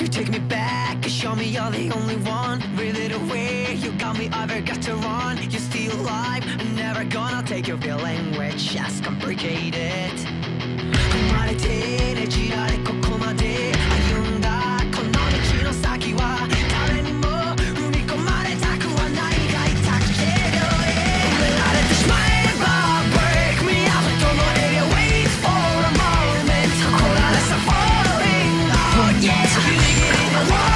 You take me back, you show me you're the only one. Breathe it away, you got me, I've got to run. You're still alive, I'm never gonna take your feeling, which is complicated. Yes, you make it in the world.